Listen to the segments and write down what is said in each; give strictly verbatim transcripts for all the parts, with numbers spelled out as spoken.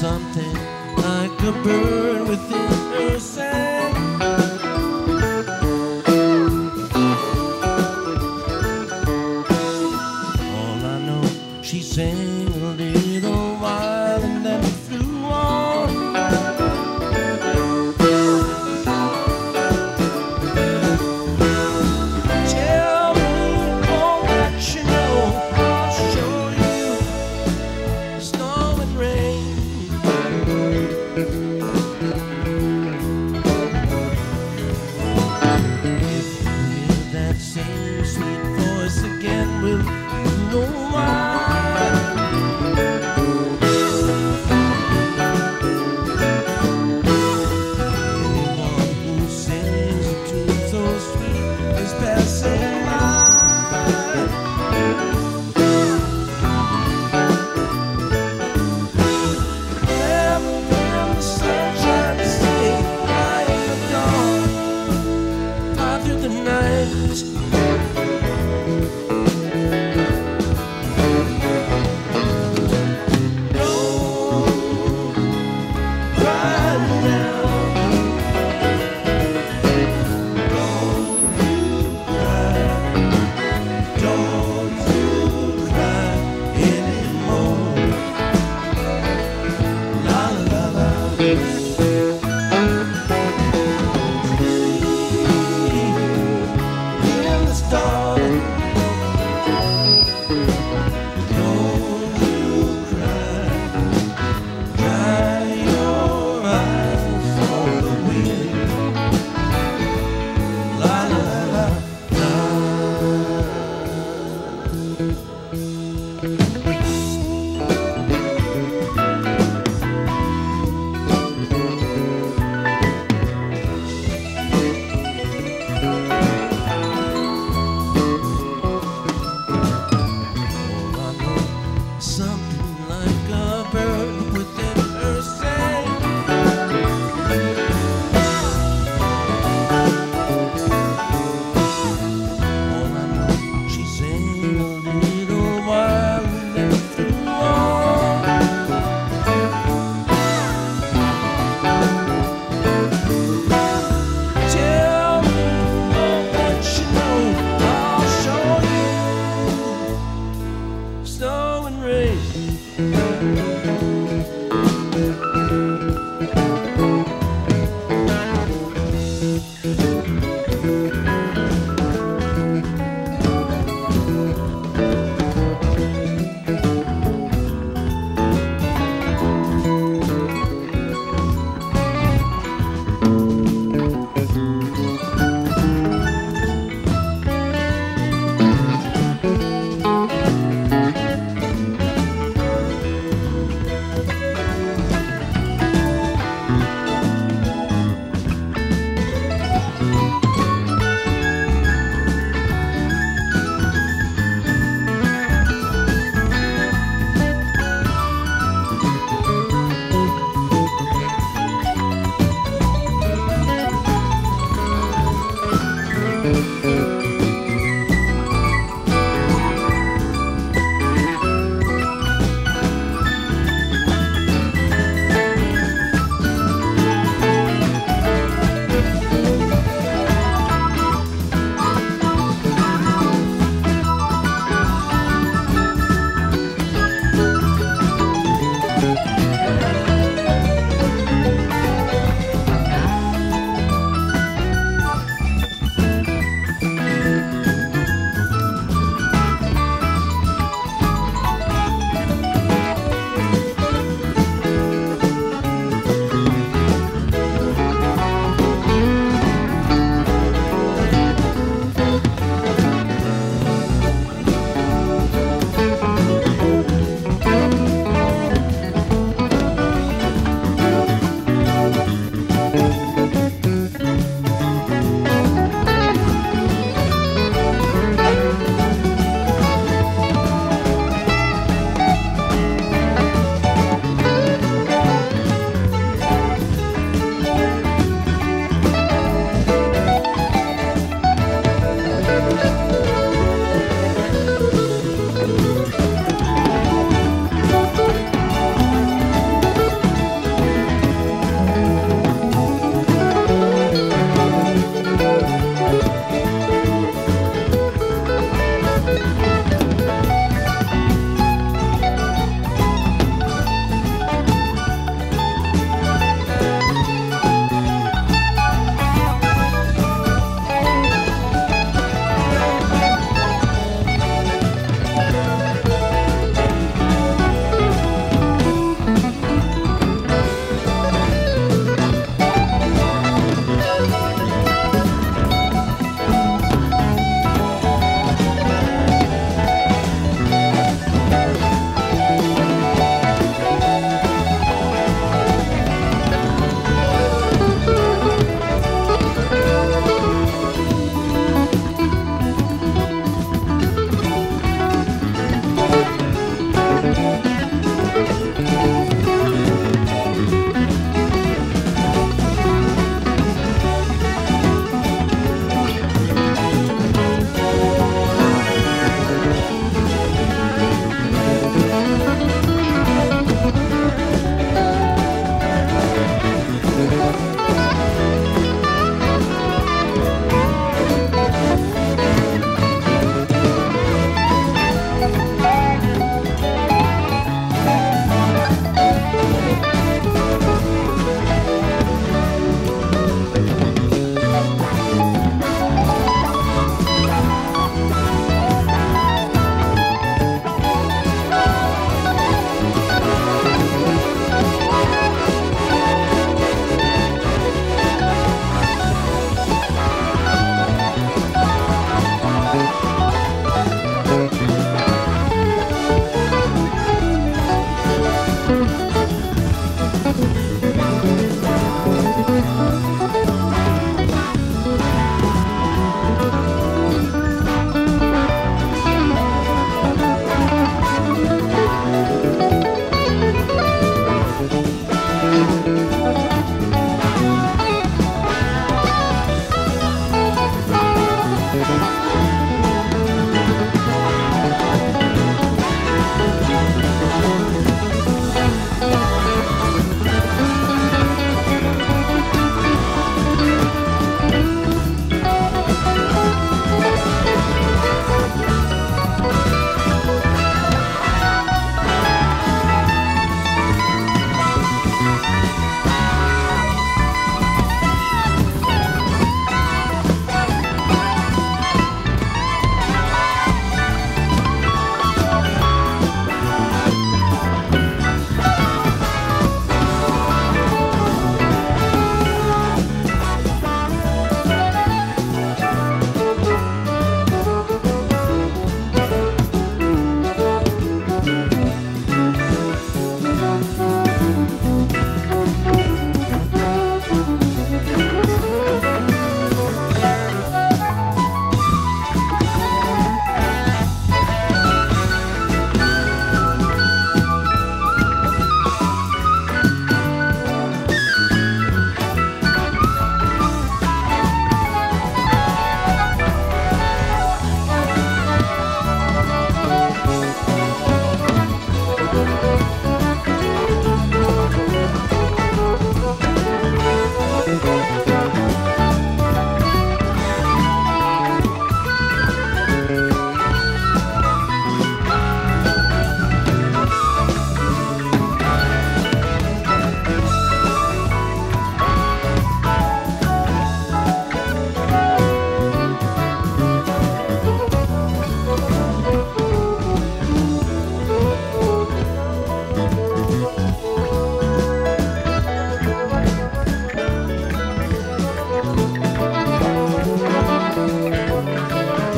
Something like a bird within her sand. All I know, she sang a little while and then flew on. Tell me all that you know, I'll show you the snow and rain.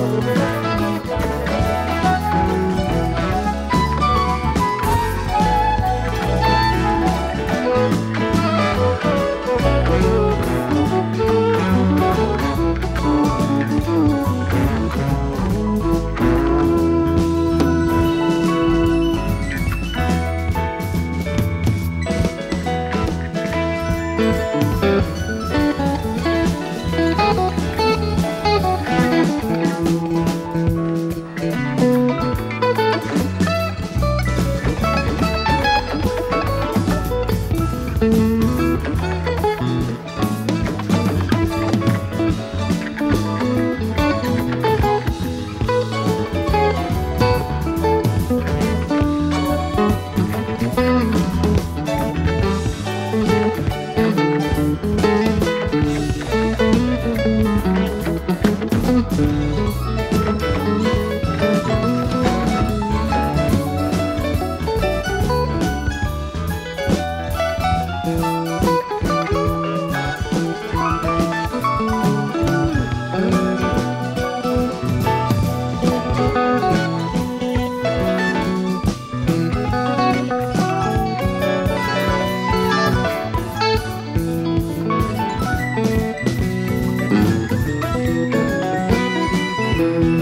Thank you.